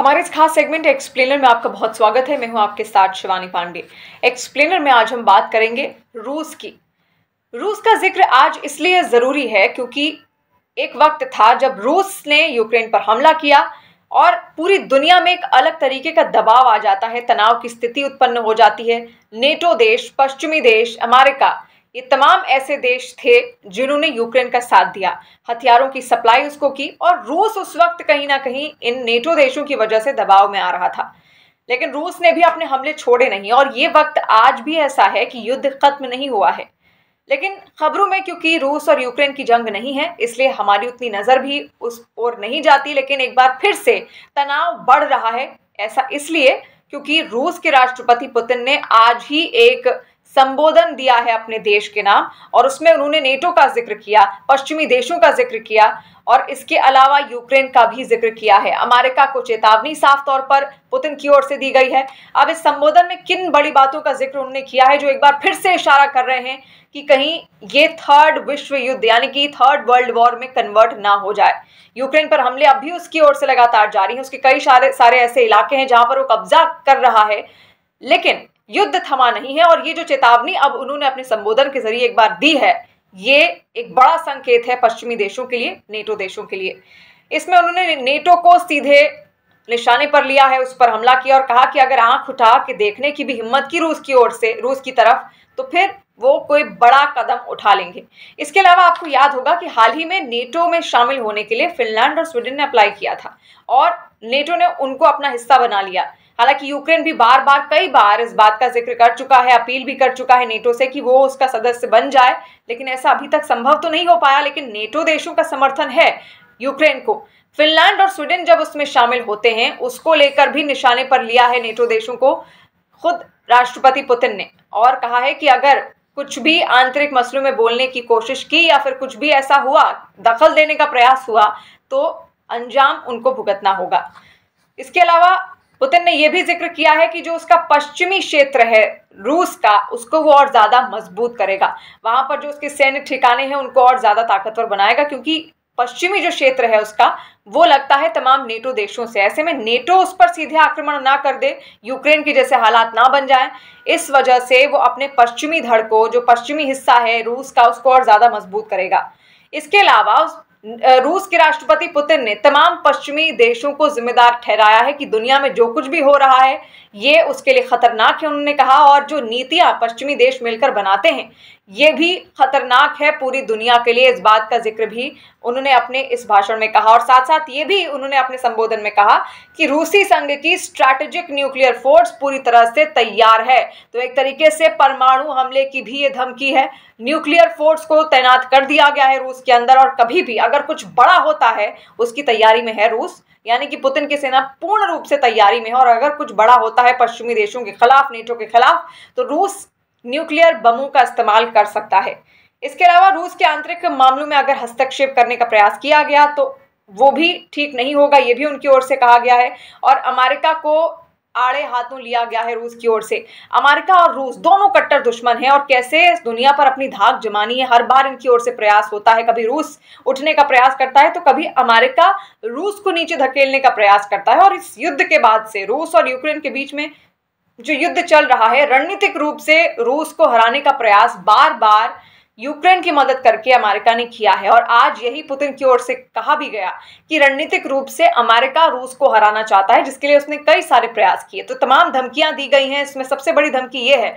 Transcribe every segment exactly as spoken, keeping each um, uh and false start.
हमारे इस खास सेगमेंट एक्सप्लेनर में आपका बहुत स्वागत है। मैं हूं आपके साथ शिवानी पांडे। एक्सप्लेनर में आज हम बात करेंगे रूस की। रूस का जिक्र आज इसलिए ज़रूरी है क्योंकि एक वक्त था जब रूस ने यूक्रेन पर हमला किया और पूरी दुनिया में एक अलग तरीके का दबाव आ जाता है, तनाव की स्थिति उत्पन्न हो जाती है। नाटो देश, पश्चिमी देश, अमेरिका, ये तमाम ऐसे देश थे जिन्होंने यूक्रेन का साथ दिया, हथियारों की सप्लाई उसको की, और रूस उस वक्त कहीं ना कहीं इन नाटो देशों की वजह से दबाव में आ रहा था। लेकिन रूस ने भी अपने हमले छोड़े नहीं और ये वक्त आज भी ऐसा है कि युद्ध खत्म नहीं हुआ है। लेकिन खबरों में क्योंकि रूस और यूक्रेन की जंग नहीं है इसलिए हमारी उतनी नज़र भी उस ओर नहीं जाती, लेकिन एक बार फिर से तनाव बढ़ रहा है। ऐसा इसलिए क्योंकि रूस के राष्ट्रपति पुतिन ने आज ही एक संबोधन दिया है अपने देश के नाम, और उसमें उन्होंने नाटो का जिक्र किया, पश्चिमी देशों का जिक्र किया और इसके अलावा यूक्रेन का भी जिक्र किया है। अमेरिका को चेतावनी साफ तौर पर पुतिन की ओर से दी गई है। अब इस संबोधन में किन बड़ी बातों का जिक्र उन्होंने किया है जो एक बार फिर से इशारा कर रहे हैं कि कहीं ये थर्ड विश्व युद्ध यानी कि थर्ड वर्ल्ड वॉर में कन्वर्ट ना हो जाए। यूक्रेन पर हमले अब भी उसकी ओर से लगातार जारी हैं। उसके कई सारे सारे ऐसे इलाके हैं जहां पर वो कब्जा कर रहा है, लेकिन युद्ध थमा नहीं है। और ये जो चेतावनी अब उन्होंने अपने संबोधन के जरिए एक बार दी है, ये एक बड़ा संकेत है पश्चिमी देशों के लिए, नाटो देशों के लिए। इसमें उन्होंने नाटो को सीधे निशाने पर लिया है, उस पर हमला किया और कहा कि अगर आंख उठा के देखने की भी हिम्मत की रूस की ओर से, रूस की तरफ, तो फिर वो कोई बड़ा कदम उठा लेंगे। इसके अलावा आपको याद होगा कि हाल ही में नाटो में शामिल होने के लिए फिनलैंड और स्वीडन ने अप्लाई किया था और नाटो ने उनको अपना हिस्सा बना लिया। हालांकि यूक्रेन भी बार बार कई बार इस बात का जिक्र कर चुका है, अपील भी कर चुका है नाटो से कि वो उसका सदस्य बन जाए, लेकिन ऐसा अभी तक संभव तो नहीं हो पाया। लेकिन नाटो देशों का समर्थन है यूक्रेन को। फिनलैंड और स्वीडन जब उसमें शामिल होते हैं, उसको लेकर भी निशाने पर लिया है नाटो देशों को खुद राष्ट्रपति पुतिन ने, और कहा है कि अगर कुछ भी आंतरिक मसलों में बोलने की कोशिश की या फिर कुछ भी ऐसा हुआ, दखल देने का प्रयास हुआ, तो अंजाम उनको भुगतना होगा। इसके अलावा पुतिन ने यह भी जिक्र किया है कि जो उसका पश्चिमी क्षेत्र है रूस का, उसको वो और ज़्यादा मजबूत करेगा। वहाँ पर जो उसके सैन्य ठिकाने हैं उनको और ज़्यादा ताकतवर बनाएगा, क्योंकि पश्चिमी जो क्षेत्र है उसका वो लगता है तमाम नाटो देशों से। ऐसे में नाटो उस पर सीधे आक्रमण ना कर दे, यूक्रेन के जैसे हालात ना बन जाएं, इस वजह से वो अपने पश्चिमी धड़ को, जो पश्चिमी हिस्सा है रूस का, उसको और ज़्यादा मजबूत करेगा। इसके अलावा रूस के राष्ट्रपति पुतिन ने तमाम पश्चिमी देशों को जिम्मेदार ठहराया है कि दुनिया में जो कुछ भी हो रहा है ये उसके लिए खतरनाक है, उन्होंने कहा, और जो नीतियां पश्चिमी देश मिलकर बनाते हैं ये भी खतरनाक है पूरी दुनिया के लिए। इस बात का जिक्र भी उन्होंने अपने इस भाषण में कहा, और साथ साथ ये भी उन्होंने अपने संबोधन में कहा कि रूसी संघ की स्ट्रैटेजिक न्यूक्लियर फोर्स पूरी तरह से तैयार है। तो एक तरीके से परमाणु हमले की भी ये धमकी है। न्यूक्लियर फोर्स को तैनात कर दिया गया है रूस के अंदर, और कभी भी अगर कुछ बड़ा होता है उसकी तैयारी में है रूस, यानी कि पुतिन की सेना पूर्ण रूप से तैयारी में है। और अगर कुछ बड़ा होता है पश्चिमी देशों के खिलाफ, नाटो के खिलाफ, तो रूस न्यूक्लियर बमों का इस्तेमाल कर सकता है। इसके अलावा रूस के आंतरिक मामलों में अगर हस्तक्षेप करने का प्रयास किया गया तो वो भी ठीक नहीं होगा, ये भी उनकी ओर से कहा गया है। और अमेरिका को आड़े हाथों लिया गया है रूस की ओर से। अमेरिका और रूस दोनों कट्टर दुश्मन हैं, और कैसे इस दुनिया पर अपनी धाक जमानी है, हर बार इनकी ओर से प्रयास होता है। कभी रूस उठने का प्रयास करता है तो कभी अमेरिका रूस को नीचे धकेलने का प्रयास करता है। और इस युद्ध के बाद से रूस और यूक्रेन के बीच में जो युद्ध चल रहा है, रणनीतिक रूप से रूस को हराने का प्रयास बार बार यूक्रेन की मदद करके अमेरिका ने किया है। और आज यही पुतिन की ओर से कहा भी गया कि रणनीतिक रूप से अमेरिका रूस को हराना चाहता है, जिसके लिए उसने कई सारे प्रयास किए। तो तमाम धमकियां दी गई हैं। इसमें सबसे बड़ी धमकी ये है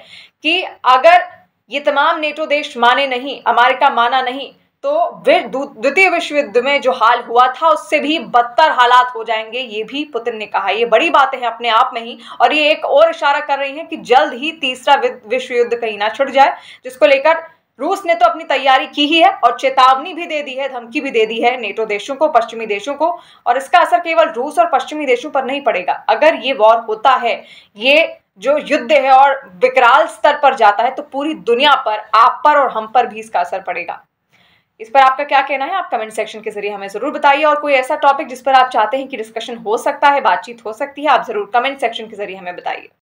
कि अगर ये तमाम नाटो देश माने नहीं, अमेरिका माना नहीं, तो फिर द्वितीय विश्व युद्ध में जो हाल हुआ था उससे भी बदतर हालात हो जाएंगे, ये भी पुतिन ने कहा। ये बड़ी बातें हैं अपने आप में ही, और ये एक और इशारा कर रही हैं कि जल्द ही तीसरा विश्व युद्ध कहीं ना छिड़ जाए, जिसको लेकर रूस ने तो अपनी तैयारी की ही है और चेतावनी भी दे दी है, धमकी भी दे दी है नाटो देशों को, पश्चिमी देशों को। और इसका असर केवल रूस और पश्चिमी देशों पर नहीं पड़ेगा। अगर ये वॉर होता है, ये जो युद्ध है और विकराल स्तर पर जाता है, तो पूरी दुनिया पर, आप पर और हम पर भी इसका असर पड़ेगा। इस पर आपका क्या कहना है आप कमेंट सेक्शन के जरिए हमें जरूर बताइए, और कोई ऐसा टॉपिक जिस पर आप चाहते हैं कि डिस्कशन हो सकता है, बातचीत हो सकती है, आप जरूर कमेंट सेक्शन के जरिए हमें बताइए।